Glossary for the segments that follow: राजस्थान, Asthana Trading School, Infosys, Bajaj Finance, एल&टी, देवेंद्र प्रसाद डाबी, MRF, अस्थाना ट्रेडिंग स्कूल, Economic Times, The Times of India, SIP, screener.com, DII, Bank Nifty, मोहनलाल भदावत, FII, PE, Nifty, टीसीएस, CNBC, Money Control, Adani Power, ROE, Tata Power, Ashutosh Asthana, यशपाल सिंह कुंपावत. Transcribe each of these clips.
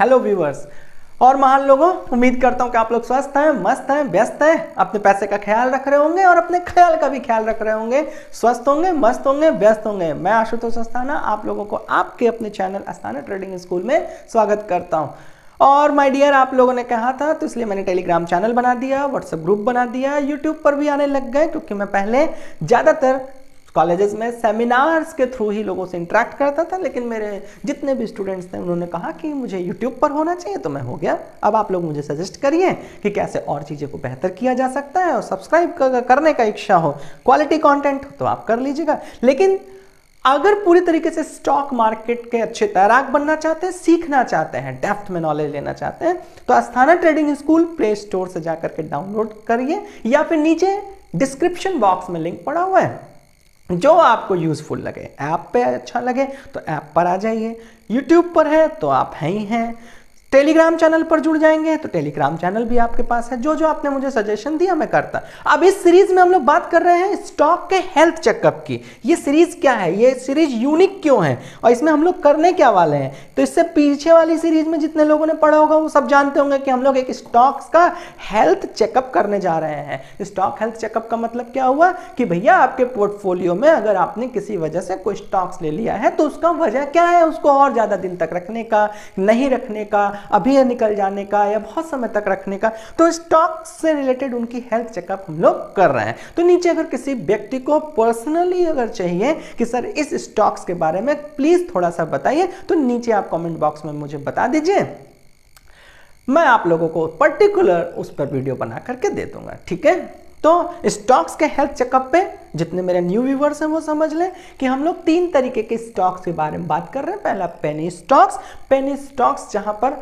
Hello viewers और महान लोगों, उम्मीद करता हूं कि आप लोग स्वस्थ हैं, मस्त हैं, व्यस्त हैं, अपने पैसे का ख्याल रख रहे होंगे और अपने ख्याल का भी ख्याल रख रहे होंगे, स्वस्थ होंगे, मस्त होंगे, व्यस्त होंगे। मैं आशुतोष अस्थाना आप लोगों को आपके अपने चैनल अस्थाना ट्रेडिंग स्कूल में स्वागत करता हूं। और माय डियर, आप लोगों ने कहा था तो इसलिए मैंने टेलीग्राम चैनल बना दिया, व्हाट्सएप ग्रुप बना दिया, यूट्यूब पर भी आने लग गए, क्योंकि मैं पहले ज़्यादातर कॉलेजेस में सेमिनार्स के थ्रू ही लोगों से इंटरेक्ट करता था, लेकिन मेरे जितने भी स्टूडेंट्स थे उन्होंने कहा कि मुझे यूट्यूब पर होना चाहिए, तो मैं हो गया। अब आप लोग मुझे सजेस्ट करिए कि कैसे और चीज़ों को बेहतर किया जा सकता है, और सब्सक्राइब करने का इच्छा हो, क्वालिटी कंटेंट हो तो आप कर लीजिएगा। लेकिन अगर पूरी तरीके से स्टॉक मार्केट के अच्छे तैराक बनना चाहते हैं, सीखना चाहते हैं, डेप्थ में नॉलेज लेना चाहते हैं, तो अस्थाना ट्रेडिंग स्कूल play store से जाकर के डाउनलोड करिए, या फिर नीचे डिस्क्रिप्शन बॉक्स में लिंक पड़ा हुआ है, जो आपको यूजफुल लगे, ऐप पे अच्छा लगे तो ऐप पर आ जाइए, यूट्यूब पर है तो आप हैं ही हैं, टेलीग्राम चैनल पर जुड़ जाएंगे तो टेलीग्राम चैनल भी आपके पास है। जो जो आपने मुझे सजेशन दिया मैं करता। अब इस सीरीज में हम लोग बात कर रहे हैं स्टॉक के हेल्थ चेकअप की। ये सीरीज क्या है, ये सीरीज यूनिक क्यों है और इसमें हम लोग करने क्या वाले हैं, तो इससे पीछे वाली सीरीज में जितने लोगों ने पढ़ा होगा वो सब जानते होंगे कि हम लोग एक स्टॉक्स का हेल्थ चेकअप करने जा रहे हैं। स्टॉक हेल्थ चेकअप का मतलब क्या हुआ कि भैया आपके पोर्टफोलियो में अगर आपने किसी वजह से कोई स्टॉक्स ले लिया है तो उसका वजह क्या है, उसको और ज़्यादा दिन तक रखने का, नहीं रखने का, अभी निकल जाने का, या बहुत समय तक रखने का। तो स्टॉक से रिलेटेड उनकी हेल्थ चेकअप हम लोग कर रहे हैं। तो नीचे अगर किसी व्यक्ति को पर्सनली अगर चाहिए कि सर इस स्टॉक्स के बारे में प्लीज थोड़ा सा बताइए, तो नीचे आप कमेंट बॉक्स में मुझे बता दीजिए, मैं आप लोगों को पर्टिकुलर उस पर वीडियो बना करके दे दूंगा। ठीक है, तो स्टॉक्स के हेल्थ चेकअप पे जितने मेरे न्यू व्यूवर्स हैं वो समझ लें कि हम लोग तीन तरीके के स्टॉक्स के बारे में बात कर रहे हैं। पहला पेनी स्टॉक्स। पेनी स्टॉक्स जहां पर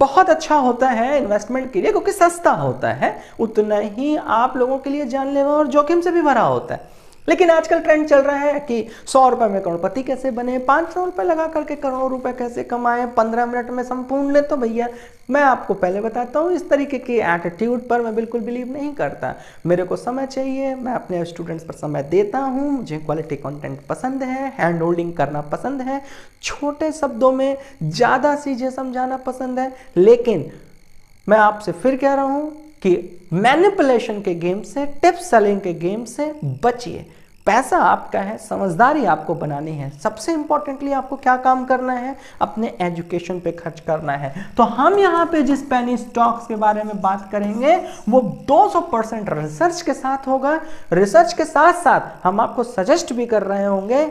बहुत अच्छा होता है इन्वेस्टमेंट के लिए, क्योंकि सस्ता होता है, उतना ही आप लोगों के लिए जानलेवा और जोखिम से भी भरा होता है। लेकिन आजकल ट्रेंड चल रहा है कि 100 रुपए में करोड़पति कैसे बने, 500 रुपए लगा करके करोड़ रुपए कैसे कमाएं 15 मिनट में संपूर्ण। तो भैया मैं आपको पहले बताता हूँ, इस तरीके के एटीट्यूड पर मैं बिल्कुल बिलीव नहीं करता। मेरे को समय चाहिए, मैं अपने स्टूडेंट्स पर समय देता हूँ, मुझे क्वालिटी कंटेंट पसंद है, हैंड होल्डिंग करना पसंद है, छोटे शब्दों में ज़्यादा चीज़ें समझाना पसंद है। लेकिन मैं आपसे फिर कह रहा हूँ कि मैनिपुलेशन के गेम से, टिप सेलिंग के गेम से बचिए। पैसा आपका है, समझदारी आपको बनानी है, सबसे इंपॉर्टेंटली आपको क्या काम करना है, अपने एजुकेशन पे खर्च करना है। तो हम यहाँ पे जिस पेनी स्टॉक्स के बारे में बात करेंगे वो 200% रिसर्च के साथ होगा। रिसर्च के साथ साथ हम आपको सजेस्ट भी कर रहे होंगे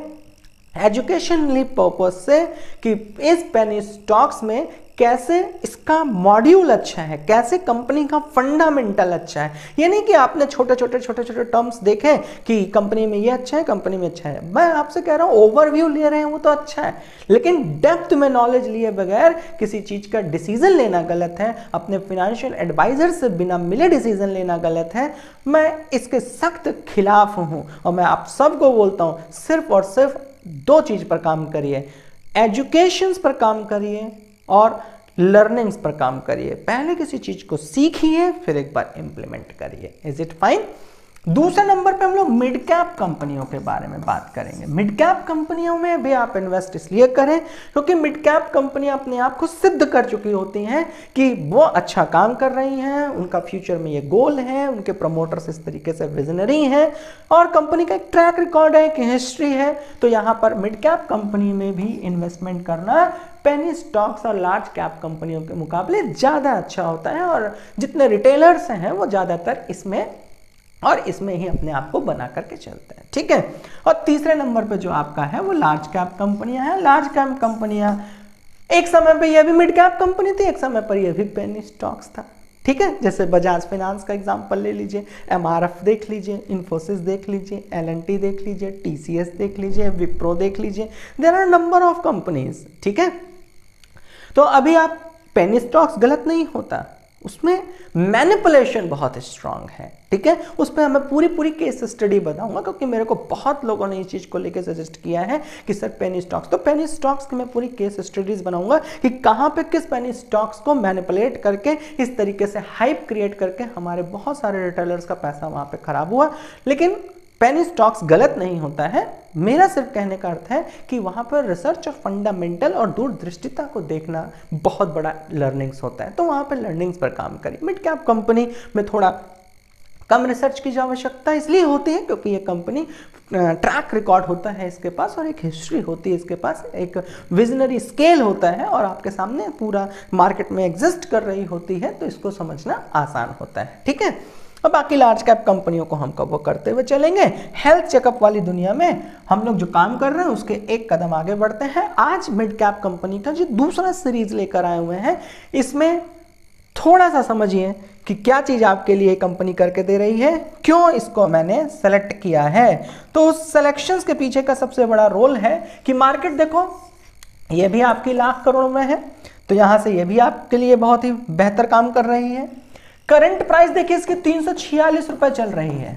एजुकेशनली पर्पज से कि इस पेनी स्टॉक्स में कैसे इसका मॉड्यूल अच्छा है, कैसे कंपनी का फंडामेंटल अच्छा है। ये नहीं कि आपने छोटे छोटे टर्म्स देखे कि कंपनी में ये अच्छा है, कंपनी में अच्छा है। मैं आपसे कह रहा हूँ ओवरव्यू ले रहे हैं वो तो अच्छा है, लेकिन डेप्थ में नॉलेज लिए बगैर किसी चीज़ का डिसीजन लेना गलत है, अपने फिनेंशियल एडवाइजर से बिना मिले डिसीजन लेना गलत है। मैं इसके सख्त खिलाफ हूँ और मैं आप सबको बोलता हूँ सिर्फ और सिर्फ दो चीज़ पर काम करिए, एजुकेशंस पर काम करिए और लर्निंग्स पर काम करिए। पहले किसी चीज को सीखिए, फिर एक बार इंप्लीमेंट करिए। Is it fine? दूसरे नंबर पे हम लोग मिड कैप कंपनियों के बारे में बात करेंगे। मिड कैप कंपनियों में भी आप इन्वेस्ट इसलिए करें क्योंकि मिड कैप कंपनियां अपने आप को सिद्ध कर चुकी होती हैं कि वो अच्छा काम कर रही हैं, उनका फ्यूचर में ये गोल है, उनके प्रमोटर्स इस तरीके से विजनरी हैं और कंपनी का एक ट्रैक रिकॉर्ड है, एक हिस्ट्री है। तो यहाँ पर मिड कैप कंपनी में भी इन्वेस्टमेंट करना पेनी स्टॉक्स और लार्ज कैप कंपनियों के मुकाबले ज़्यादा अच्छा होता है, और जितने रिटेलर्स हैं वो ज़्यादातर इसमें और इसमें ही अपने आप को बना करके चलते हैं। ठीक है, और तीसरे नंबर पे जो आपका है वो लार्ज कैप कंपनियां हैं। लार्ज कैप कंपनियां एक समय पे ये भी मिड कैप कंपनी थी, एक समय पर ये भी पेनी स्टॉक्स था। ठीक है, जैसे बजाज फाइनेंस का एग्जांपल ले लीजिए, एमआरएफ देख लीजिए, इंफोसिस देख लीजिए, एल&टी देख लीजिए, टीसीएस देख लीजिए, विप्रो देख लीजिए, there are number of companies. ठीक है, तो अभी आप पेनी स्टॉक्स गलत नहीं होता, उसमें मैनिपुलेशन बहुत स्ट्रांग है। ठीक है, उस पर हमें पूरी केस स्टडी बताऊंगा क्योंकि मेरे को बहुत लोगों ने इस चीज़ को लेकर सजेस्ट किया है कि सर पेनी स्टॉक्स, तो पेनी स्टॉक्स की मैं पूरी केस स्टडीज बनाऊंगा कि कहाँ पे किस पेनी स्टॉक्स को मैनिपुलेट करके इस तरीके से हाइप क्रिएट करके हमारे बहुत सारे रिटेलर्स का पैसा वहाँ पर खराब हुआ। लेकिन पेनी स्टॉक्स गलत नहीं होता है, मेरा सिर्फ कहने का अर्थ है कि वहाँ पर रिसर्च और फंडामेंटल और दूरदृष्टिता को देखना बहुत बड़ा लर्निंग्स होता है। तो वहाँ पर लर्निंग्स पर काम करें। मिड कैप कंपनी में थोड़ा कम रिसर्च की आवश्यकता इसलिए होती है क्योंकि ये कंपनी ट्रैक रिकॉर्ड होता है इसके पास, और एक हिस्ट्री होती है इसके पास, एक विजनरी स्केल होता है और आपके सामने पूरा मार्केट में एग्जिस्ट कर रही होती है, तो इसको समझना आसान होता है। ठीक है, अब बाकी लार्ज कैप कंपनियों को हम कवर करते हुए चलेंगे। हेल्थ चेकअप वाली दुनिया में हम लोग जो काम कर रहे हैं उसके एक कदम आगे बढ़ते हैं। आज मिड कैप कंपनी का जो दूसरा सीरीज लेकर आए हुए हैं, इसमें थोड़ा सा समझिए कि क्या चीज़ आपके लिए कंपनी करके दे रही है, क्यों इसको मैंने सेलेक्ट किया है। तो उस सेलेक्शंस के पीछे का सबसे बड़ा रोल है कि मार्केट देखो, ये भी आपकी लाख करोड़ में है, तो यहाँ से ये भी आपके लिए बहुत ही बेहतर काम कर रही है। करंट प्राइस देखिए इसके 346 रुपये चल रही है,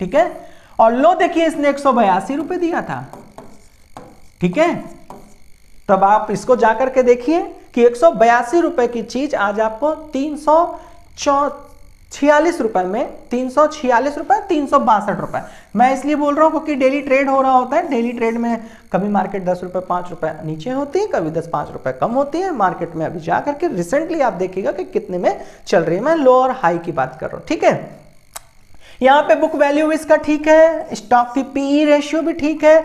ठीक है, और लो देखिए इसने 182 रुपये दिया था, ठीक है। तब आप इसको जाकर के देखिए कि 182 रुपये की चीज आज आपको 346 रुपए में 346 रुपए 362 रुपए। मैं इसलिए बोल रहा हूँ क्योंकि डेली ट्रेड हो रहा होता है। डेली ट्रेड में कभी मार्केट 10 रुपए 5 रुपए नीचे होती है, कभी 10 5 रुपए कम होती है। मार्केट में अभी जा करके रिसेंटली आप देखिएगा कि कितने में चल रही है। मैं लो और हाई की बात कर रहा हूँ, ठीक है। यहाँ पे बुक वैल्यू इसका ठीक है, स्टॉक की पीई रेशियो भी ठीक है,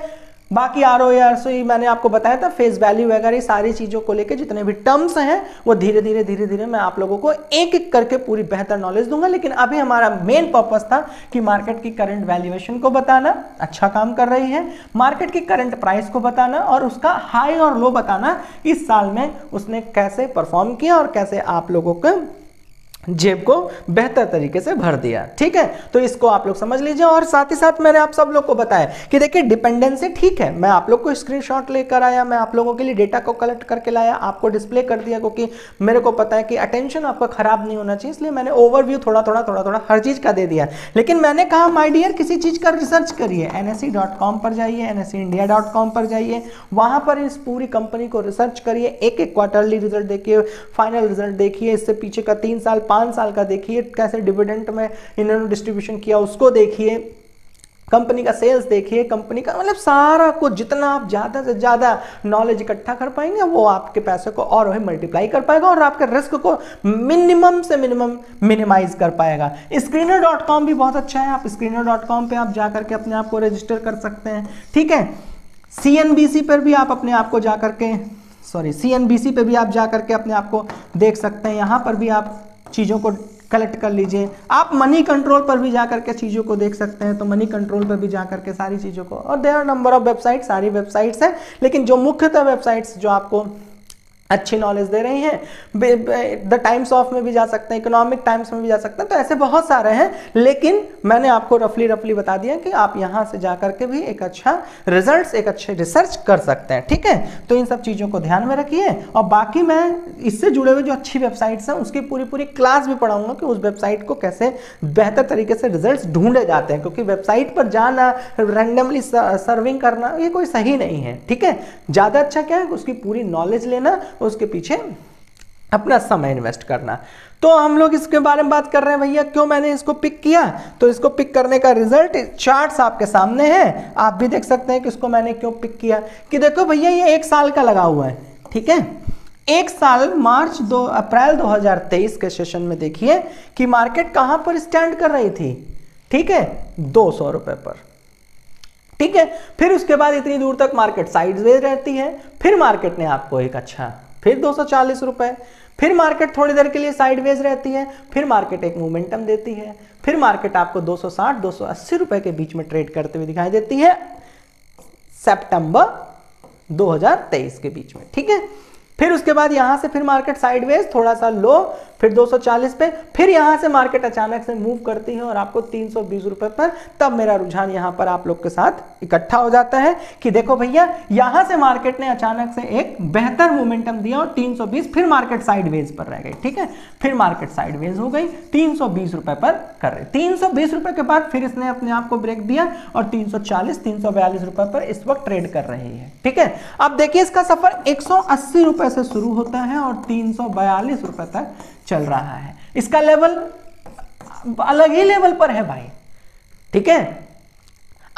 बाकी आरओई आरओई मैंने आपको बताया था, फेस वैल्यू वगैरह सारी चीज़ों को लेके जितने भी टर्म्स हैं वो धीरे धीरे मैं आप लोगों को एक एक करके पूरी बेहतर नॉलेज दूंगा। लेकिन अभी हमारा मेन पर्पस था कि मार्केट की करंट वैल्यूएशन को बताना, अच्छा काम कर रही है, मार्केट की करंट प्राइस को बताना और उसका हाई और लो बताना, इस साल में उसने कैसे परफॉर्म किया और कैसे आप लोगों को जेब को बेहतर तरीके से भर दिया, ठीक है। तो इसको आप लोग समझ लीजिए। और साथ ही साथ मैंने आप सब लोग को बताया कि देखिए डिपेंडेंसी ठीक है, मैं आप लोग को स्क्रीनशॉट लेकर आया, मैं आप लोगों के लिए डेटा को कलेक्ट करके लाया, आपको डिस्प्ले कर दिया, क्योंकि मेरे को पता है कि अटेंशन आपका खराब नहीं होना चाहिए, इसलिए मैंने ओवरव्यू थोड़ा थोड़ा हर चीज़ का दे दिया। लेकिन मैंने कहा माय डियर, किसी चीज़ का रिसर्च करिए, NSE.com पर जाइए, NSE India.com पर जाइए, वहाँ पर इस पूरी कंपनी को रिसर्च करिए, एक एक क्वार्टरली रिजल्ट देखिए, फाइनल रिजल्ट देखिए, इससे पीछे का 3 साल 5 साल का देखिए, कैसे डिविडेंड में इन्होंने डिस्ट्रीब्यूशन किया उसको देखिए, कंपनी का सेल्स देखिए, कंपनी का मतलब सारा कुछ, जितना आप ज़्यादा से ज़्यादा नॉलेज इकट्ठा कर पाएंगे वो आपके पैसे को और वही मल्टीप्लाई कर पाएगा और आपके रिस्क को मिनिमम से मिनिमम मिनिमाइज कर पाएगा। screener.com भी बहुत अच्छा है, आप screener.com पे आप जा करके अपने आप को रजिस्टर कर सकते हैं, ठीक है। CNBC पर भी आप अपने आप को जा करके CNBC पर भी आप जा करके अपने आप को देख सकते हैं, यहाँ पर भी आप चीज़ों को कलेक्ट कर लीजिए। आप मनी कंट्रोल पर भी जा करके चीज़ों को देख सकते हैं, तो मनी कंट्रोल पर भी जा करके सारी चीज़ों को, और there are number of websites, सारी वेबसाइट्स हैं, लेकिन जो मुख्यतः वेबसाइट्स जो आपको अच्छी नॉलेज दे रही हैं, द टाइम्स ऑफ में भी जा सकते हैं, इकोनॉमिक टाइम्स में भी जा सकते हैं, तो ऐसे बहुत सारे हैं। लेकिन मैंने आपको रफली बता दिया कि आप यहाँ से जा करके भी एक अच्छा रिजल्ट्स, एक अच्छे रिसर्च कर सकते हैं, ठीक है। तो इन सब चीज़ों को ध्यान में रखिए। और बाकी मैं इससे जुड़े हुए जो अच्छी वेबसाइट्स हैं उसकी पूरी क्लास भी पढ़ाऊँगा कि उस वेबसाइट को कैसे बेहतर तरीके से रिजल्ट ढूंढे जाते हैं, क्योंकि वेबसाइट पर जाना, रैंडमली सर्विंग करना, ये कोई सही नहीं है, ठीक है। ज़्यादा अच्छा क्या है, उसकी पूरी नॉलेज लेना, उसके पीछे अपना समय इन्वेस्ट करना। तो हम लोग इसके बारे में बात कर रहे हैं भैया, क्यों मैंने इसको पिक किया, तो इसको पिक करने का रिजल्ट चार्ट्स आपके सामने हैं, आप भी देख सकते हैं कि इसको मैंने क्यों पिक किया। कि देखो भैया ये 1 साल का लगा हुआ है, ठीक है। 1 साल अप्रैल 2023 के सेशन में देखिए कि मार्केट कहां पर स्टैंड कर रही थी, ठीक है, 200 रुपए पर, ठीक है। फिर उसके बाद इतनी दूर तक मार्केट साइडवेज रहती है, फिर मार्केट ने आपको एक अच्छा, फिर 240 रुपए, फिर मार्केट थोड़ी देर के लिए साइडवेज रहती है, फिर मार्केट एक मोमेंटम देती है, फिर मार्केट आपको 260 280 रुपए के बीच में ट्रेड करते हुए दिखाई देती है सितंबर 2023 के बीच में, ठीक है। फिर उसके बाद यहाँ से फिर मार्केट साइडवेज, थोड़ा सा लो, फिर 240 पे, फिर यहाँ से मार्केट अचानक से मूव करती है और आपको 320 रुपए पर, तब मेरा रुझान यहाँ पर आप लोग के साथ इकट्ठा हो जाता है कि देखो भैया यहाँ से मार्केट ने अचानक से एक बेहतर मोमेंटम दिया और 320, फिर मार्केट साइडवेज पर रह गई, ठीक है। फिर मार्केट साइडवेज हो गई, 320 रुपए पर कर रहे, 320 रुपए के बाद फिर इसने अपने आप को ब्रेक दिया और 340 342 रुपए पर इस वक्त ट्रेड कर रही है, ठीक है। अब देखिए इसका सफर 180 रुपए से शुरू होता है और 342 रुपए तक चल रहा है। इसका लेवल अलग ही लेवल पर है भाई, ठीक है।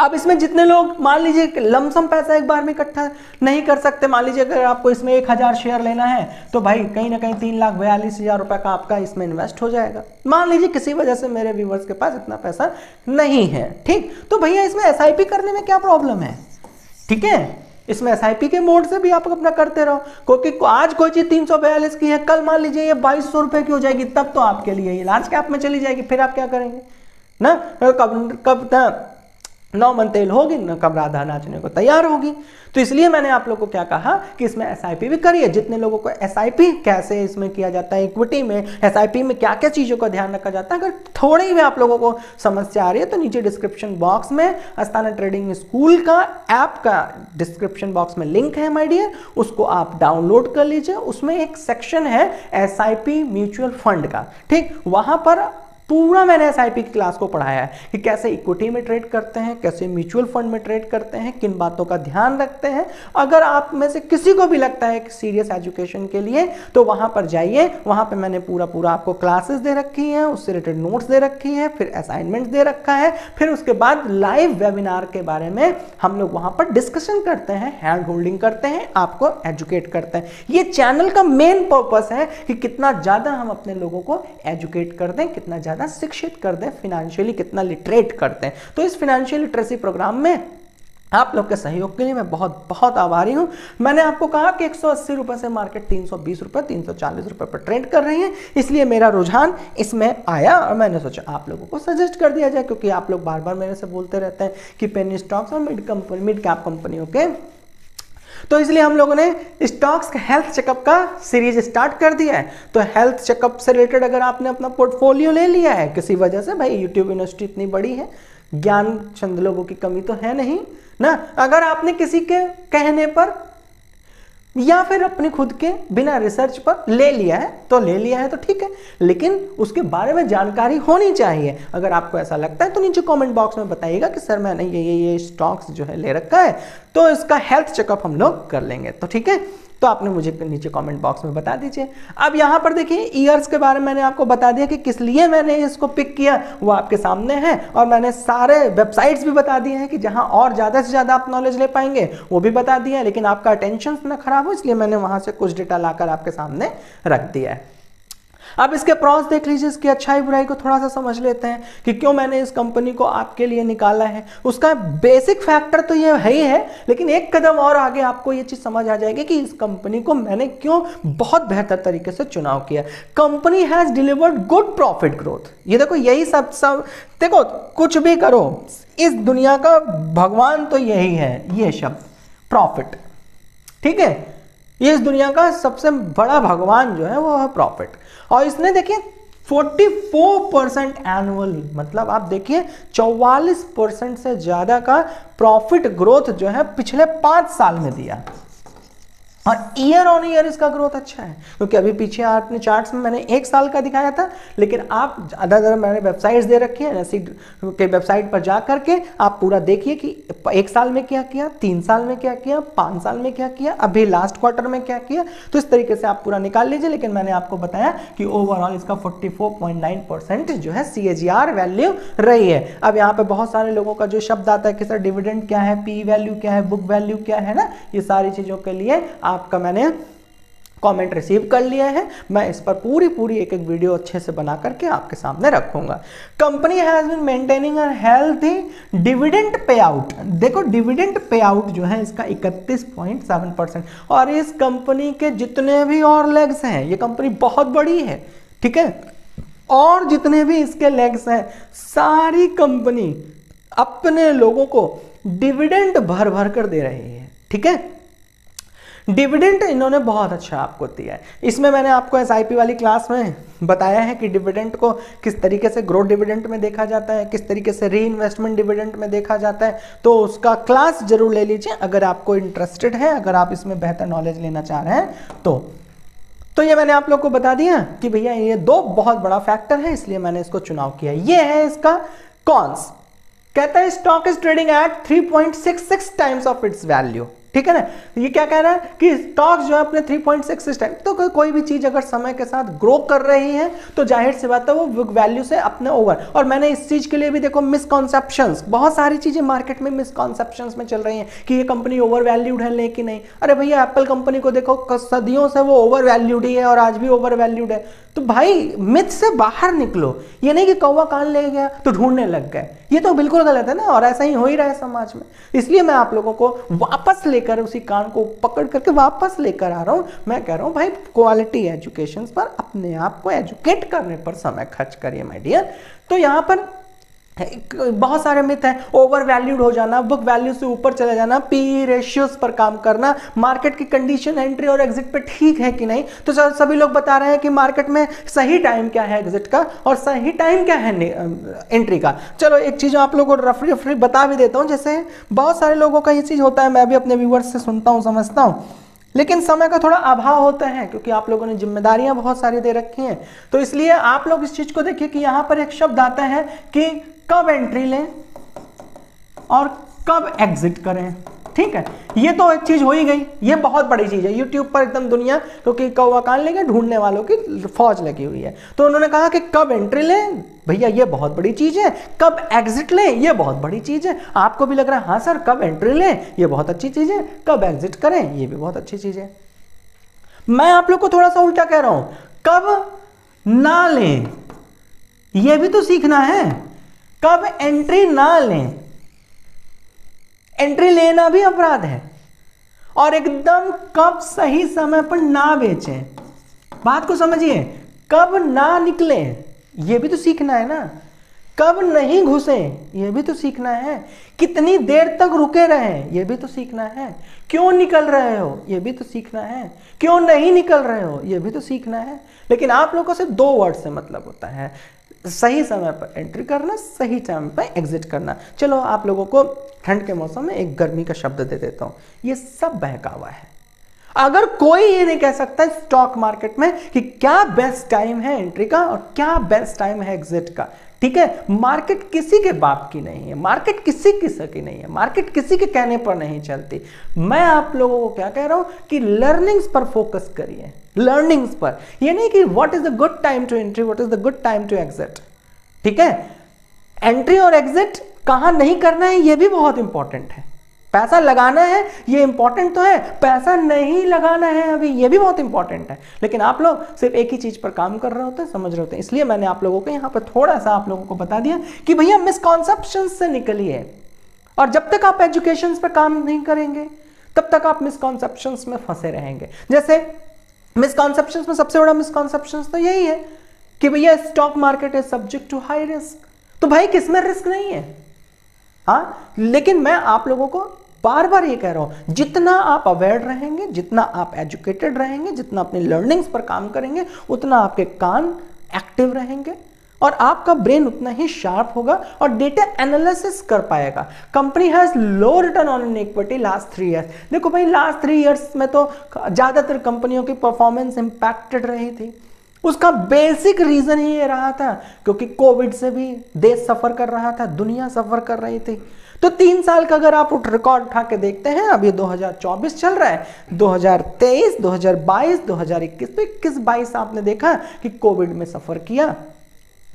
अब इसमें जितने लोग मान लीजिए लमसम पैसा एक बार में इकट्ठा नहीं कर सकते, मान लीजिए अगर आपको इसमें 1000 शेयर लेना है तो भाई कहीं ना कहीं 3,42,000 रुपये का आपका इसमें इन्वेस्ट हो जाएगा। मान लीजिए किसी वजह से मेरे व्यूवर्स के पास इतना पैसा नहीं है, ठीक, तो भैया इसमें SIP करने में क्या प्रॉब्लम है? ठीक है, इसमें SIP के मोड से भी आप अपना करते रहो, क्योंकि आज कोई चीज 342 की है, कल मान लीजिए ये 2200 रुपये की हो जाएगी, तब तो आपके लिए ये लार्ज कैप में चली जाएगी, फिर आप क्या करेंगे ना, कब ना नौ मन तेल होगी ना कब राधा नाचने को तैयार होगी। तो इसलिए मैंने आप लोगों को क्या कहा कि इसमें SIP भी करिए। जितने लोगों को SIP कैसे इसमें किया जाता है, इक्विटी में SIP में क्या क्या चीज़ों का ध्यान रखा जाता है, अगर थोड़ी भी आप लोगों को समस्या आ रही है तो नीचे डिस्क्रिप्शन बॉक्स में अस्थाना ट्रेडिंग स्कूल का ऐप का डिस्क्रिप्शन बॉक्स में लिंक है माय डियर, उसको आप डाउनलोड कर लीजिए। उसमें एक सेक्शन है SIP म्यूचुअल फंड का, ठीक, वहाँ पर पूरा मैंने SIP की क्लास को पढ़ाया है कि कैसे इक्विटी में ट्रेड करते हैं, कैसे म्यूचुअल फंड में ट्रेड करते हैं, किन बातों का ध्यान रखते हैं। अगर आप में से किसी को भी लगता है कि सीरियस एजुकेशन के लिए, तो वहाँ पर जाइए, वहाँ पे मैंने पूरा आपको क्लासेस दे रखी हैं, उससे रिलेटेड नोट्स दे रखी हैं, फिर असाइनमेंट्स दे रखा है, फिर उसके बाद लाइव वेबिनार के बारे में हम लोग वहाँ पर डिस्कशन करते हैं, हैंड होल्डिंग करते हैं, आपको एजुकेट करते हैं। ये चैनल का मेन पर्पस है कि कितना ज़्यादा हम अपने लोगों को एजुकेट कर दें, कितना शिक्षित कर दें, फिनेंशियली कितना लिटरेट करते हैं। तो इस फिनेंशियल लिटरेसी प्रोग्राम में आप लोग के सहयोग के लिए मैं बहुत बहुत आभारी हूं। मैंने आपको कहा कि 180 रुपये से मार्केट 320 रुपये, 340 रुपये पर ट्रेड कर रही है, इसलिए मेरा रुझान इसमें आया और मैंने सोचा आप लोगों को सजेस्ट कर दिया जाए, क्योंकि आप लोग बार बार मेरे से बोलते रहते हैं कि पेनी स्टॉक्स और मिड कैप कंपनियों के, तो इसलिए हम लोगों ने स्टॉक्स का हेल्थ चेकअप का सीरीज स्टार्ट कर दिया है। तो हेल्थ चेकअप से रिलेटेड अगर आपने अपना पोर्टफोलियो ले लिया है किसी वजह से, भाई यूट्यूब यूनिवर्सिटी इतनी बड़ी है, ज्ञान चंद लोगों की कमी तो है नहीं ना, अगर आपने किसी के कहने पर या फिर अपने खुद के बिना रिसर्च पर ले लिया है तो ले लिया है तो ठीक है, लेकिन उसके बारे में जानकारी होनी चाहिए। अगर आपको ऐसा लगता है तो नीचे कमेंट बॉक्स में बताइएगा कि सर मैंने ये स्टॉक्स जो है ले रखा है, तो इसका हेल्थ चेकअप हम लोग कर लेंगे, तो ठीक है, तो आपने मुझे नीचे कमेंट बॉक्स में बता दीजिए। अब यहाँ पर देखिए ईयर्स के बारे में मैंने आपको बता दिया कि किस लिए मैंने इसको पिक किया, वो आपके सामने है, और मैंने सारे वेबसाइट्स भी बता दिए हैं कि जहाँ और ज़्यादा से ज़्यादा आप नॉलेज ले पाएंगे वो भी बता दिया है, लेकिन आपका अटेंशन ना खराब हो इसलिए मैंने वहाँ से कुछ डेटा लाकर आपके सामने रख दिया है। अब इसके प्रॉस देख लीजिए, इसकी अच्छाई बुराई को थोड़ा सा समझ लेते हैं कि क्यों मैंने इस कंपनी को आपके लिए निकाला है। उसका बेसिक फैक्टर तो ये है ही है, लेकिन एक कदम और आगे आपको ये चीज़ समझ आ जाएगी कि इस कंपनी को मैंने क्यों बहुत बेहतर तरीके से चुनाव किया। Company has delivered good profit growth, ये देखो यही सब देखो, कुछ भी करो इस दुनिया का भगवान तो यही है, ये शब्द प्रॉफिट, ठीक है, ये इस दुनिया का सबसे बड़ा भगवान जो है वो है प्रॉफिट। और इसने देखिए 44% एनुअली, मतलब आप देखिए 44% से ज़्यादा का प्रॉफिट ग्रोथ जो है पिछले 5 साल में दिया, और ईयर ऑन ईयर इसका ग्रोथ अच्छा है, क्योंकि अभी पीछे आपने चार्ट्स में मैंने 1 साल का दिखाया था, लेकिन आप अदर मैंने वेबसाइट्स दे रखी है, NSE के वेबसाइट पर जा करके आप पूरा देखिए कि 1 साल में क्या किया, 3 साल में क्या किया, 5 साल में क्या किया, अभी लास्ट क्वार्टर में क्या किया, तो इस तरीके से आप पूरा निकाल लीजिए। लेकिन मैंने आपको बताया कि ओवरऑल इसका 44.9% जो है CAGR वैल्यू रही है। अब यहाँ पर बहुत सारे लोगों का जो शब्द आता है कि सर डिविडेंड क्या है, PE वैल्यू क्या है, बुक वैल्यू क्या है ना, ये सारी चीज़ों के लिए आपका मैंने कमेंट रिसीव कर लिया है, मैं इस पर पूरी एक वीडियो अच्छे से बना करके आपके सामने रखूंगा। Company has been maintaining a healthy dividend पे आउट, देखो डिविडेंड पे आउट जो है इसका 31.7%, और इस कंपनी के जितने भी और लेग्स हैं, ये कंपनी बहुत बड़ी है, ठीक है, और जितने भी इसके लेग्स हैं सारी कंपनी अपने लोगों को डिविडेंड भर कर दे रही है, ठीक है, डिविडेंड इन्होंने बहुत अच्छा आपको दिया है। इसमें मैंने आपको SIP वाली क्लास में बताया है कि डिविडेंड को किस तरीके से ग्रोथ डिविडेंड में देखा जाता है, किस तरीके से री इन्वेस्टमेंट डिविडेंड में देखा जाता है, तो उसका क्लास जरूर ले लीजिए अगर आपको इंटरेस्टेड है, अगर आप इसमें बेहतर नॉलेज लेना चाह रहे हैं तो ये मैंने आप लोग को बता दिया कि भैया ये दो बहुत बड़ा फैक्टर है, इसलिए मैंने इसको चुनाव किया। ये है इसका कॉन्स, कहता है stock is trading at 3.66 times of its value, ठीक है ना। तो ये क्या कह रहा है कि स्टॉक्स जो है अपने 3.6 टाइम, तो कोई भी चीज अगर समय के साथ ग्रो कर रही है तो जाहिर सी बात है वो वैल्यू से अपने ओवर। और मैंने इस चीज के लिए भी देखो मिसकॉन्सेप्शंस, बहुत सारी चीजें मार्केट में मिसकॉन्सेप्शंस में चल रही हैं कि ये कंपनी ओवर वैल्यूड है लेकिन नहीं। अरे भैया एप्पल कंपनी को देखो, सदियों से वो ओवर वैल्यूड ही है और आज भी ओवर वैल्यूड है। तो भाई मिथ से बाहर निकलो, ये नहीं कि कौवा कान ले गया तो ढूंढने लग गए, ये तो बिल्कुल गलत है ना। और ऐसा ही हो ही रहा है समाज में, इसलिए मैं आप लोगों को वापस लेकर उसी कान को पकड़ करके वापस लेकर आ रहा हूं। मैं कह रहा हूं भाई क्वालिटी एजुकेशन पर अपने आप को एजुकेट करने पर समय खर्च करिए माय डियर। तो यहां पर बहुत सारे मिथ हैं, ओवर वैल्यूड हो जाना, बुक वैल्यू से ऊपर चला जाना, पीई रेशियोज पर काम करना, मार्केट की कंडीशन एंट्री और एग्जिट पे ठीक है कि नहीं। तो सभी लोग बता रहे हैं कि मार्केट में सही टाइम क्या है एग्जिट का और सही टाइम क्या है एंट्री का। चलो एक चीज आप लोगों को रफली बता भी देता हूँ, जैसे बहुत सारे लोगों का ये चीज़ होता है, मैं भी अपने व्यूवर्स से सुनता हूँ समझता हूँ, लेकिन समय का थोड़ा अभाव होता है क्योंकि आप लोगों ने जिम्मेदारियां बहुत सारी दे रखी हैं। तो इसलिए आप लोग इस चीज को देखिए कि यहाँ पर एक शब्द आता है कि कब एंट्री लें और कब एग्जिट करें। ठीक है, ये तो एक चीज हो ही गई, ये बहुत बड़ी चीज है। यूट्यूब पर एकदम दुनिया क्योंकि कौवा कान लेके ढूंढने वालों की फौज लगी हुई है। तो उन्होंने कहा कि कब एंट्री लें, भैया ये बहुत बड़ी चीज है, कब एग्जिट लें ये बहुत बड़ी चीज है। आपको भी लग रहा है हाँ सर कब एंट्री लें ये बहुत अच्छी चीज है, कब एग्जिट करें ये भी बहुत अच्छी चीज है। मैं आप लोग को थोड़ा सा उल्टा कह रहा हूं, कब ना लें यह भी तो सीखना है, कब एंट्री ना लें। एंट्री लेना भी अपराध है, और एकदम कब सही समय पर ना बेचें, बात को समझिए, कब ना निकले ये भी तो सीखना है ना, कब नहीं घुसे ये भी तो सीखना है, कितनी देर तक रुके रहें ये भी तो सीखना है, क्यों निकल रहे हो ये भी तो सीखना है, क्यों नहीं निकल रहे हो ये भी तो सीखना है। लेकिन आप लोगों को सिर्फ 2 वर्ड से मतलब होता है, सही समय पर एंट्री करना, सही टाइम पर एग्जिट करना। चलो आप लोगों को ठंड के मौसम में एक गर्मी का शब्द दे देता हूँ, ये सब बहकावा है। अगर कोई ये नहीं कह सकता स्टॉक मार्केट में कि क्या बेस्ट टाइम है एंट्री का और क्या बेस्ट टाइम है एग्जिट का। ठीक है, मार्केट किसी के बाप की नहीं है, मार्केट किसी किसी की नहीं है, मार्केट किसी के कहने पर नहीं चलती। मैं आप लोगों को क्या कह रहा हूँ कि लर्निंग्स पर फोकस करिए, लर्निंग्स पर, ये नहीं कि what is the good time to entry, what is the good time to exit. ठीक है, एंट्री और एग्जिट कहाँ नहीं करना है ये भी बहुत इंपॉर्टेंट है, पैसा लगाना है ये इंपॉर्टेंट तो है, पैसा नहीं लगाना है अभी ये भी बहुत इंपॉर्टेंट है। लेकिन आप लोग सिर्फ एक ही चीज पर काम कर रहे होते हैं, समझ रहे होते हैं, इसलिए मैंने आप लोगों को यहाँ पर थोड़ा सा आप लोगों को बता दिया कि भैया मिसकॉन्सेप्शन से निकलिए। और जब तक आप एजुकेशन पर काम नहीं करेंगे तब तक आप मिसकॉन्सेप्शन में फंसे रहेंगे। जैसे मिसकॉन्सेप्शन में सबसे बड़ा मिसकॉन्सेप्शन तो यही है कि भैया stock market is subject to high risk, तो भाई किसमें रिस्क नहीं है। हाँ, लेकिन मैं आप लोगों को बार बार ये कह रहा हूं, जितना आप अवेयर रहेंगे, जितना आप एजुकेटेड रहेंगे, जितना अपनी लर्निंग्स पर काम करेंगे, उतना आपके कान एक्टिव रहेंगे और आपका ब्रेन उतना ही शार्प होगा और डेटा एनालिसिस कर पाएगा। Company has low return on equity last 3 years. देखो भाई लास्ट 3 ईयर्स में तो ज़्यादातर कंपनियों की परफॉर्मेंस इम्पैक्टेड रही थी, उसका बेसिक रीजन ही ये रहा था क्योंकि कोविड से भी देश सफर कर रहा था, दुनिया सफर कर रही थी। तो 3 साल का अगर आप रिकॉर्ड उठा के देखते हैं, अभी 2024 चल रहा है, 2023, 2022, 2021, तो 21-22 आपने देखा कि कोविड में सफर किया,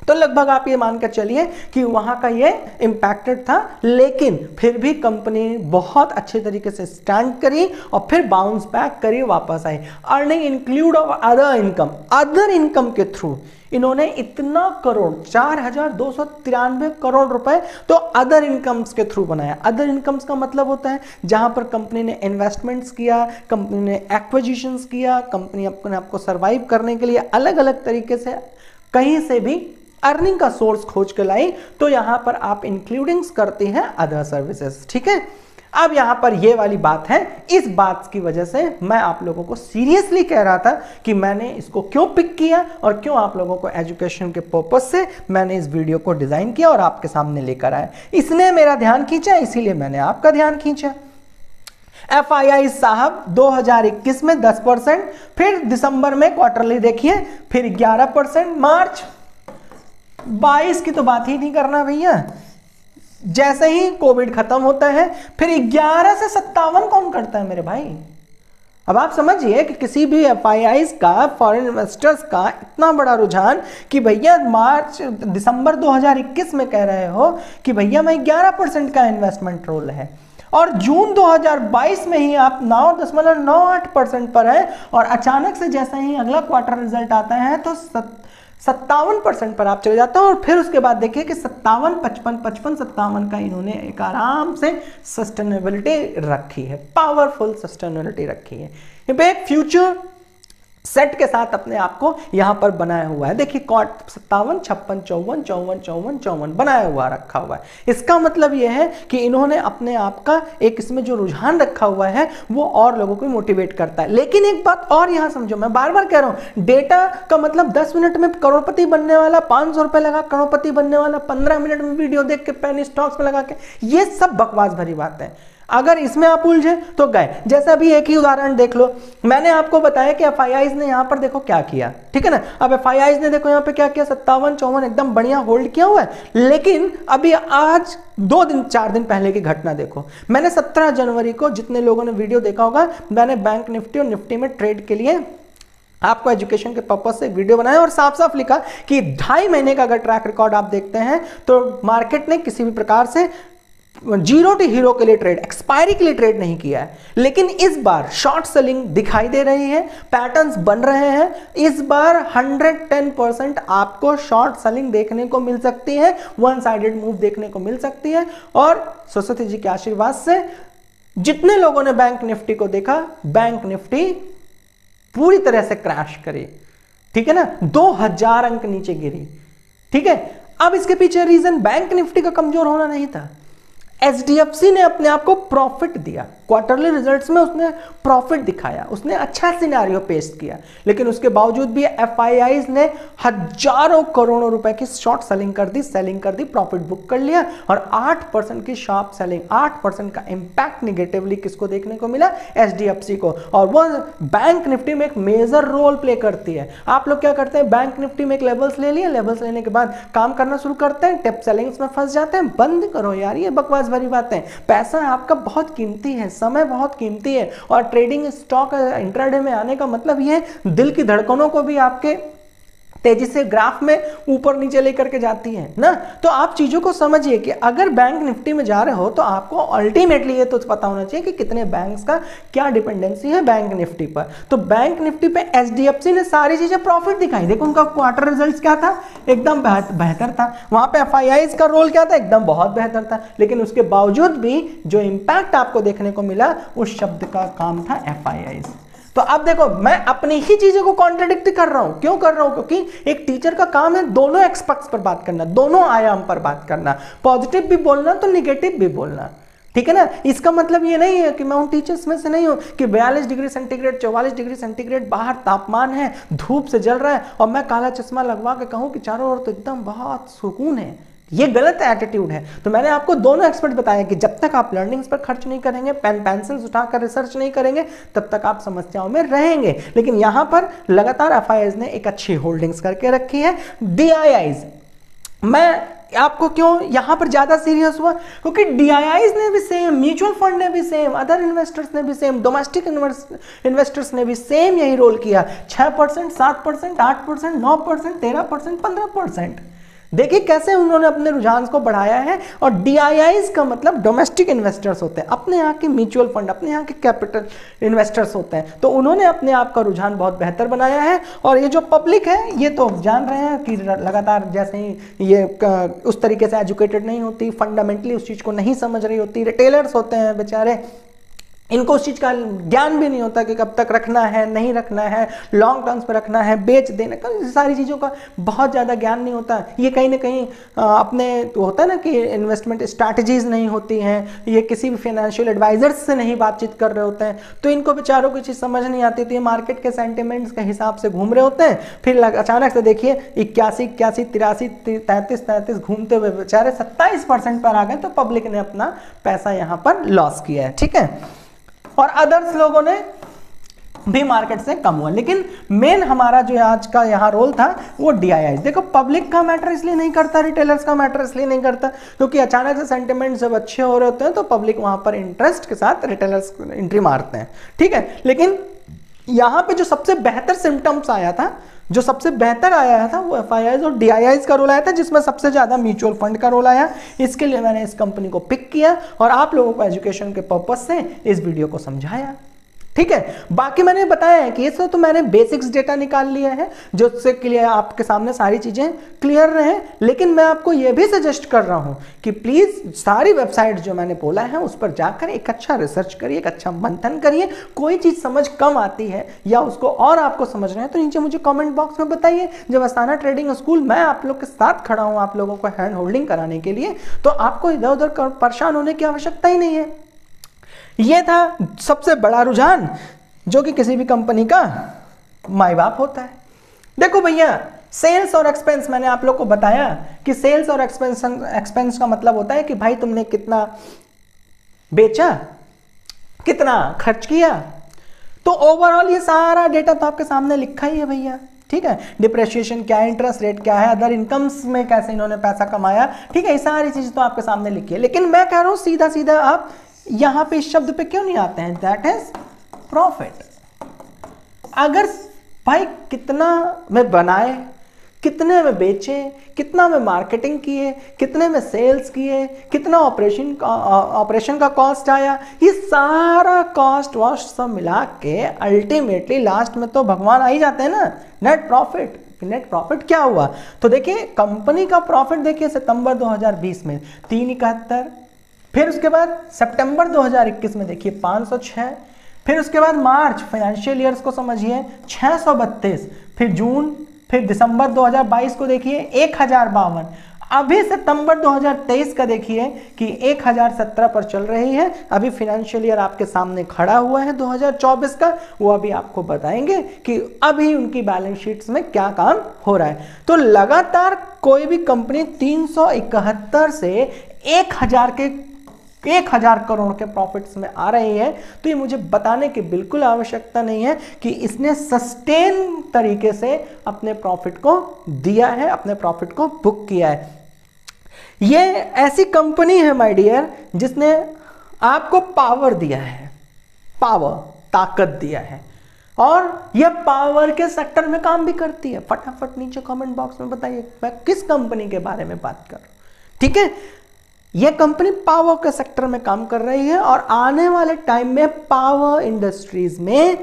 तो लगभग आप ये मानकर चलिए कि वहां का ये इम्पैक्टेड था। लेकिन फिर भी कंपनी बहुत अच्छे तरीके से स्टैंड करी और फिर बाउंस बैक करी, वापस आई। Earning include of other income के थ्रू इन्होंने इतना करोड़ 4,293 करोड़ रुपए तो अदर इनकम्स के थ्रू बनाया। अदर इनकम्स का मतलब होता है जहां पर कंपनी ने इन्वेस्टमेंट्स किया, कंपनी ने एक्विजिशंस किया, कंपनी अपने आपको सर्वाइव करने के लिए अलग अलग तरीके से कहीं से भी अर्निंग का सोर्स खोज के लाई, तो यहां पर आप इंक्लूडिंग्स करते हैं अदर सर्विसेज। ठीक है, अब यहां पर ये वाली बात है, इस बात की वजह से मैं आप लोगों को सीरियसली कह रहा था कि मैंने इसको क्यों पिक किया और क्यों आप लोगों को एजुकेशन के पर्पज से मैंने इस वीडियो को डिजाइन किया और आपके सामने लेकर आया। इसने मेरा ध्यान खींचा, इसीलिए मैंने आपका ध्यान खींचा। FII साहब 2021 में 10%, फिर दिसंबर में क्वार्टरली देखिए फिर 11%, मार्च 22 की तो बात ही नहीं करना भैया, जैसे ही कोविड खत्म होता है फिर 11 से 57 कौन करता है मेरे भाई। अब आप समझिए कि किसी भी FIIs का, फॉरेन इन्वेस्टर्स का इतना बड़ा रुझान कि भैया मार्च दिसंबर 2021 में कह रहे हो कि भैया मैं 11% का इन्वेस्टमेंट रोल है और जून 2022 में ही आप 9.98% पर है और अचानक से जैसे ही अगला क्वार्टर रिजल्ट आता है तो 57% पर आप चले जाते हो और फिर उसके बाद देखिए कि 57, 55, 57 का इन्होंने एक आराम से सस्टेनेबिलिटी रखी है, पावरफुल सस्टेनेबिलिटी रखी है, एक फ्यूचर सेट के साथ अपने आप को यहाँ पर बनाया हुआ है। देखिए 57, 56, 54, 54, 54 बनाया हुआ रखा हुआ है। इसका मतलब यह है कि इन्होंने अपने आप का एक इसमें जो रुझान रखा हुआ है वो और लोगों को मोटिवेट करता है। लेकिन एक बात और यहाँ समझो, मैं बार बार कह रहा हूँ, डेटा का मतलब 10 मिनट में करोड़पति बनने वाला, 500 रुपये लगा करोड़पति बनने वाला, 15 मिनट में वीडियो देख के पैनी स्टॉक्स में लगा के, ये सब बकवास भरी बात है। अगर इसमें आप उलझे तो गए। जैसे अभी एक ही उदाहरण देख लो, मैंने आपको बताया कि FIIs ने यहाँ पर देखो क्या किया, ठीक है ना। अब FIIs ने देखो यहाँ पे क्या किया, 57, 54 एकदम बढ़िया होल्ड किया हुआ है। लेकिन अभी आज 2 दिन 4 दिन पहले की घटना देखो, मैंने 17 जनवरी को, जितने लोगों ने वीडियो देखा होगा, मैंने बैंक निफ्टी और निफ्टी में ट्रेड के लिए आपको एजुकेशन के पर्पस से वीडियो बनाया और साफ साफ लिखा कि 2.5 महीने का अगर ट्रैक रिकॉर्ड आप देखते हैं तो मार्केट ने किसी भी प्रकार से जीरो टू हीरो के लिए ट्रेड, एक्सपायरी के लिए ट्रेड नहीं किया है। लेकिन इस बार शॉर्ट सेलिंग दिखाई दे रही है, पैटर्न्स बन रहे हैं। इस बार 110% आपको शॉर्ट सेलिंग देखने को मिल सकती है, वन साइडेड मूव देखने को मिल सकती है। और सरस्वती जी के आशीर्वाद से जितने लोगों ने बैंक निफ्टी को देखा, बैंक निफ्टी पूरी तरह से क्रैश करी, ठीक है ना, 2000 अंक नीचे गिरी, ठीक है। अब इसके पीछे रीजन बैंक निफ्टी का कमजोर होना नहीं था, HDFC ने अपने आप को प्रॉफिट दिया, क्वार्टरली रिजल्ट्स में उसने प्रॉफिट दिखाया, उसने अच्छा सिनेरियो पेश किया। लेकिन उसके बावजूद भी FIIs ने हजारों करोड़ों रुपए की शॉर्ट सेलिंग कर दी, प्रॉफिट बुक कर लिया और 8% की शॉर्ट सेलिंग, 8% का इंपैक्ट निगेटिवली किसको देखने को मिला, HDFC को। और वो बैंक निफ्टी में एक मेजर रोल प्ले करती है। आप लोग क्या करते हैं, बैंक निफ्टी में एक लेवल्स ले लिए, लेवल्स लेने के बाद काम करना शुरू करते हैं, टिप सेलिंग्स में फंस जाते हैं। बंद करो यार ये बकवास भरी बातें। पैसा आपका बहुत कीमती है, समय बहुत कीमती है और ट्रेडिंग स्टॉक इंट्राडे में आने का मतलब यह है दिल की धड़कनों को भी आपके तेजी से ग्राफ में ऊपर नीचे लेकर के जाती है ना। तो आप चीज़ों को समझिए कि अगर बैंक निफ्टी में जा रहे हो तो आपको अल्टीमेटली ये तो पता होना चाहिए कि कितने बैंक्स का क्या डिपेंडेंसी है बैंक निफ्टी पर। तो बैंक निफ्टी पे HDFC ने सारी चीज़ें प्रॉफिट दिखाई। देखो उनका क्वार्टर रिजल्ट क्या था, एकदम बेहतर था। वहाँ पे FIIs का रोल क्या था, एकदम बहुत बेहतर था। लेकिन उसके बावजूद भी जो इम्पैक्ट आपको देखने को मिला उस शब्द का काम था FIIs। तो अब देखो मैं अपनी ही चीज़ों को कॉन्ट्रडिक्ट कर रहा हूँ, क्यों कर रहा हूँ, क्योंकि एक टीचर का काम है दोनों एक्सपेक्ट्स पर बात करना, दोनों आयाम पर बात करना, पॉजिटिव भी बोलना तो निगेटिव भी बोलना, ठीक है ना। इसका मतलब ये नहीं है कि मैं उन टीचर्स में से नहीं हूँ कि 42 डिग्री सेंटीग्रेड, 44 डिग्री सेंटीग्रेड बाहर तापमान है, धूप से जल रहा है और मैं काला चश्मा लगवा के कहूँ कि चारों ओर तो एकदम बहुत सुकून है। ये गलत एटीट्यूड है। तो मैंने आपको दोनों एक्सपर्ट बताया कि जब तक आप लर्निंग्स पर खर्च नहीं करेंगे, पेन पेंसिल्स उठाकर रिसर्च नहीं करेंगे, तब तक आप समस्याओं में रहेंगे। लेकिन यहाँ पर लगातार FIIs ने एक अच्छी होल्डिंग्स करके रखी है। DIIs, मैं आपको क्यों यहाँ पर ज़्यादा सीरियस हुआ, क्योंकि DIIs ने भी सेम, म्यूचुअल फंड ने भी सेम, अदर इन्वेस्टर्स ने भी सेम, डोमेस्टिक इन्वेस्टर्स ने भी सेम यही रोल किया। 6%, 7%, 8%, 9%, 13%, 15%। देखिए कैसे उन्होंने अपने रुझान को बढ़ाया है। और DIIs का मतलब डोमेस्टिक इन्वेस्टर्स होते हैं, अपने यहाँ के म्यूचुअल फंड, अपने यहाँ के कैपिटल इन्वेस्टर्स होते हैं। तो उन्होंने अपने आप का रुझान बहुत बेहतर बनाया है। और ये जो पब्लिक है ये तो जान रहे हैं कि लगातार जैसे ही ये उस तरीके से एजुकेटेड नहीं होती, फंडामेंटली उस चीज़ को नहीं समझ रही होती, रिटेलर्स होते हैं बेचारे, इनको उस चीज़ का ज्ञान भी नहीं होता कि कब तक रखना है, नहीं रखना है, लॉन्ग टर्म्स पर रखना है, बेच देना, सारी चीज़ों का बहुत ज़्यादा ज्ञान नहीं होता। ये कहीं ना कहीं अपने होता है ना कि इन्वेस्टमेंट स्ट्रैटेजीज नहीं होती हैं, ये किसी भी फाइनेंशियल एडवाइजर्स से नहीं बातचीत कर रहे होते हैं, तो इनको बेचारों को चीज़ समझ नहीं आती। तो ये मार्केट के सेंटिमेंट्स के हिसाब से घूम रहे होते हैं। फिर अचानक से देखिए 81, 81, 83, 33, 33 घूमते हुए बेचारे 27% पर आ गए। तो पब्लिक ने अपना पैसा यहाँ पर लॉस किया है, ठीक है। और अदर्स लोगों ने भी मार्केट से कम हुआ। लेकिन मेन हमारा जो आज का यहाँ रोल था वो DIIs। देखो पब्लिक का मैटर इसलिए नहीं करता, रिटेलर्स का मैटर इसलिए नहीं करता क्योंकि अचानक से सेंटिमेंट जब अच्छे हो रहे होते हैं तो पब्लिक वहां पर इंटरेस्ट के साथ रिटेलर्स एंट्री मारते हैं, ठीक है। लेकिन यहाँ पे जो सबसे बेहतर सिम्टम्स आया था, जो सबसे बेहतर आया था वो FIIs और DIIs का रोल आया था, जिसमें सबसे ज़्यादा म्यूचुअल फंड का रोल आया। इसके लिए मैंने इस कंपनी को पिक किया और आप लोगों को एजुकेशन के पर्पस से इस वीडियो को समझाया, ठीक है। बाकी मैंने बताया है कि इससे तो मैंने बेसिक्स डेटा निकाल लिया है जिससे क्लियर आपके सामने सारी चीज़ें क्लियर रहें। लेकिन मैं आपको ये भी सजेस्ट कर रहा हूँ कि प्लीज़ सारी वेबसाइट जो मैंने बोला है उस पर जाकर एक अच्छा रिसर्च करिए, एक अच्छा मंथन करिए। कोई चीज़ समझ कम आती है या उसको और आपको समझना है तो नीचे मुझे कॉमेंट बॉक्स में बताइए। जब अस्ताना ट्रेडिंग स्कूल मैं आप लोग के साथ खड़ा हूँ आप लोगों को हैंड होल्डिंग कराने के लिए, तो आपको इधर उधर परेशान होने की आवश्यकता ही नहीं है। ये था सबसे बड़ा रुझान जो कि किसी भी कंपनी का माई बाप होता है। देखो भैया सेल्स और एक्सपेंस, मैंने आप लोग को बताया कि सेल्स और एक्सपेंस का मतलब होता है कि भाई तुमने कितना बेचा, कितना खर्च किया। तो ओवरऑल ये सारा डेटा तो आपके सामने लिखा ही है भैया, ठीक है। डिप्रेशिएशन क्या है, इंटरेस्ट रेट क्या है, अदर इनकम्स में कैसे इन्होंने पैसा कमाया, ठीक है, ये सारी चीज़ तो आपके सामने लिखी है। लेकिन मैं कह रहा हूँ सीधा सीधा आप यहां पे इस शब्द पे क्यों नहीं आते हैं, दैट इज प्रॉफिट। अगर भाई कितना में बनाए, कितने में बेचे, कितना में मार्केटिंग किए, कितने में सेल्स किए, कितना ऑपरेशन का कॉस्ट आया, ये सारा कॉस्ट वॉस्ट सब मिला के अल्टीमेटली लास्ट में तो भगवान आ ही जाते हैं ना, नेट प्रॉफिट। नेट प्रॉफिट क्या हुआ, तो देखिए कंपनी का प्रॉफिट देखिए सितंबर 2020 में 371, फिर उसके बाद सितंबर 2021 में देखिए 506, फिर उसके बाद मार्च फाइनेंशियल ईयर्स को समझिए 632, फिर जून, फिर दिसंबर 2022 को देखिए 1052, अभी सितंबर 2023 का देखिए कि 1017 पर चल रही है। अभी फाइनेंशियल ईयर आपके सामने खड़ा हुआ है 2024 का, वो अभी आपको बताएंगे कि अभी उनकी बैलेंस शीट्स में क्या काम हो रहा है। तो लगातार कोई भी कंपनी 371 से 1000 करोड़ के प्रॉफिट्स में आ रही है, तो ये मुझे बताने की बिल्कुल आवश्यकता नहीं है कि इसने सस्टेन तरीके से अपने प्रॉफिट को दिया है, अपने प्रॉफिट को बुक किया है। ये ऐसी कंपनी है माय डियर जिसने आपको पावर दिया है, पावर, ताकत दिया है, और यह पावर के सेक्टर में काम भी करती है। फटाफट नीचे कमेंट बॉक्स में बताइए मैं किस कंपनी के बारे में बात कर रहा हूं, ठीक है। यह कंपनी पावर के सेक्टर में काम कर रही है और आने वाले टाइम में पावर इंडस्ट्रीज में,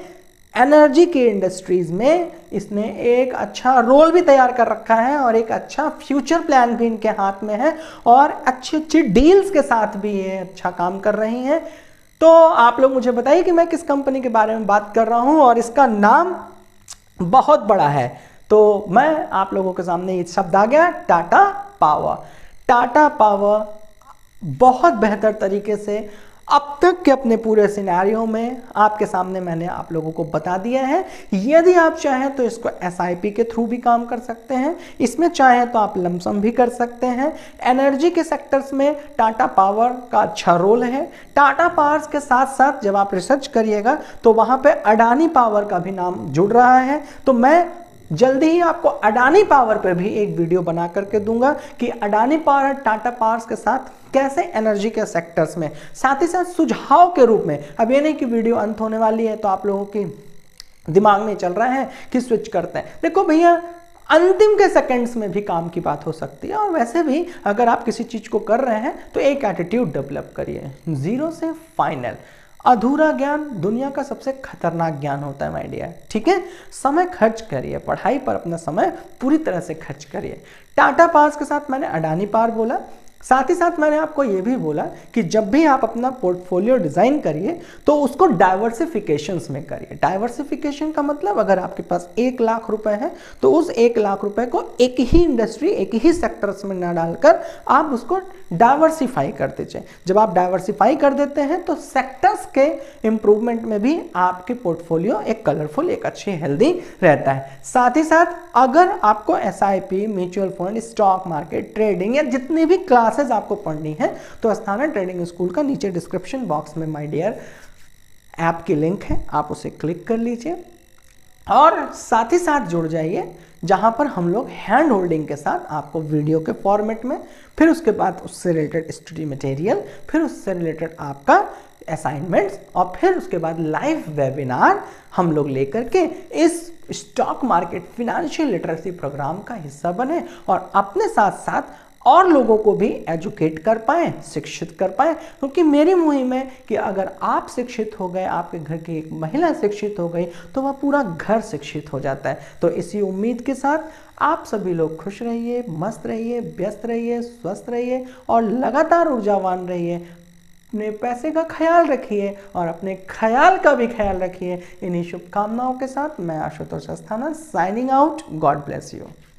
एनर्जी की इंडस्ट्रीज में इसने एक अच्छा रोल भी तैयार कर रखा है और एक अच्छा फ्यूचर प्लान भी इनके हाथ में है और अच्छी अच्छी डील्स के साथ भी ये अच्छा काम कर रही हैं। तो आप लोग मुझे बताइए कि मैं किस कंपनी के बारे में बात कर रहा हूँ, और इसका नाम बहुत बड़ा है। तो मैं आप लोगों के सामने ये शब्द आ गया टाटा पावर। टाटा पावर बहुत बेहतर तरीके से अब तक के अपने पूरे सिनेरियो में आपके सामने मैंने आप लोगों को बता दिया है। यदि आप चाहें तो इसको SIP के थ्रू भी काम कर सकते हैं, इसमें चाहें तो आप लमसम भी कर सकते हैं। एनर्जी के सेक्टर्स में टाटा पावर का अच्छा रोल है। टाटा पावर्स के साथ साथ जब आप रिसर्च करिएगा तो वहाँ पे अडानी पावर का भी नाम जुड़ रहा है। तो मैं जल्दी ही आपको अडानी पावर पर भी एक वीडियो बना करके दूंगा कि अडानी पावर टाटा पावर्स के साथ कैसे एनर्जी के सेक्टर्स में, साथ ही साथ सुझाव के रूप में। अब ये नहीं कि वीडियो अंत होने वाली है तो आप लोगों के दिमाग में चल रहा है कि स्विच करते हैं। देखो भैया अंतिम के सेकंड्स में भी काम की बात हो सकती है, और वैसे भी अगर आप किसी चीज़ को कर रहे हैं तो एक एटीट्यूड डेवलप करिए, जीरो से फाइनल। अधूरा ज्ञान दुनिया का सबसे खतरनाक ज्ञान होता है माय डियर, ठीक है। समय खर्च करिए, पढ़ाई पर अपना समय पूरी तरह से खर्च करिए। टाटा पावर्स के साथ मैंने अडानी पावर बोला, साथ ही साथ मैंने आपको ये भी बोला कि जब भी आप अपना पोर्टफोलियो डिज़ाइन करिए तो उसको डाइवर्सिफिकेशंस में करिए। डाइवर्सिफिकेशन का मतलब अगर आपके पास 1 लाख रुपए हैं तो उस 1 लाख रुपए को एक ही इंडस्ट्री, एक ही सेक्टर्स में ना डालकर आप उसको डाइवर्सिफाई कर दीजिए। जब आप डाइवर्सिफाई कर देते हैं तो सेक्टर्स के इम्प्रूवमेंट में भी आपके पोर्टफोलियो एक कलरफुल, एक अच्छी हेल्दी रहता है। साथ ही साथ अगर आपको SIP, mutual fund, stock market trading या जितनी भी क्लासेस आपको पढ़नी है तो अस्थाना ट्रेडिंग स्कूल का नीचे डिस्क्रिप्शन बॉक्स में माय डियर ऐप की लिंक है, आप उसे क्लिक कर लीजिए और साथ ही साथ जुड़ जाइए, जहाँ पर हम लोग हैंड होल्डिंग के साथ आपको वीडियो के फॉर्मेट में, फिर उसके बाद उससे रिलेटेड स्टडी मटेरियल, फिर उससे रिलेटेड आपका असाइनमेंट्स और फिर उसके बाद लाइव वेबिनार हम लोग लेकर के इस stock market financial literacy programme का हिस्सा बने और अपने साथ साथ और लोगों को भी एजुकेट कर पाएँ, शिक्षित कर पाएँ। क्योंकि मेरी मुहिम है कि अगर आप शिक्षित हो गए, आपके घर की एक महिला शिक्षित हो गई, तो वह पूरा घर शिक्षित हो जाता है। तो इसी उम्मीद के साथ आप सभी लोग खुश रहिए, मस्त रहिए, व्यस्त रहिए, स्वस्थ रहिए और लगातार ऊर्जावान रहिए। अपने पैसे का ख्याल रखिए और अपने ख्याल का भी ख्याल रखिए। इन्हीं शुभकामनाओं के साथ मैं Ashutosh Asthana signing out. God bless you.